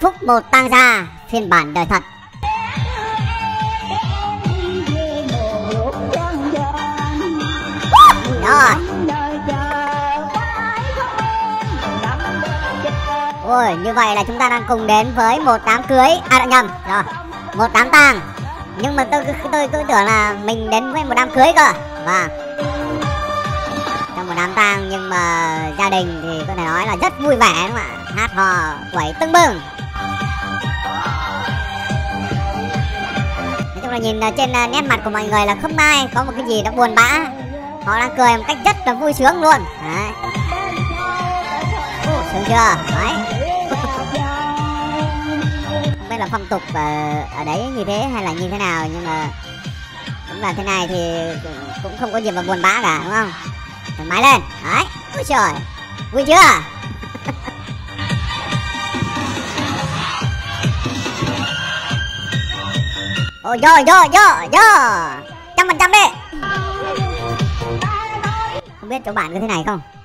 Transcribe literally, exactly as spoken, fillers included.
Phúc một Tăng Gia phiên bản đời thật. Rồi. Ôi, như vậy là chúng ta đang cùng đến với một đám cưới. À, đã nhầm rồi, một đám tang. Nhưng mà tôi tôi tôi tưởng là mình đến với một đám cưới cơ. Và trong một đám tang nhưng mà gia đình thì có thể nói là rất vui vẻ, đúng không ạ? Hát hò quẩy tưng bừng. Nói chung là nhìn trên nét mặt của mọi người là không ai có một cái gì nó buồn bã. Họ đang cười một cách rất là vui sướng luôn. Đấy. Ủa, sướng chưa? Đấy. Không biết là phong tục ở đấy như thế hay là như thế nào, nhưng mà cũng là thế này thì cũng không có gì mà buồn bã cả, đúng không? Thoải mái lên. Đấy. Ôi trời, vui chưa? Ôi rồi rồi rồi rồi, trăm phần trăm đi. Biết chỗ bạn có thế này không?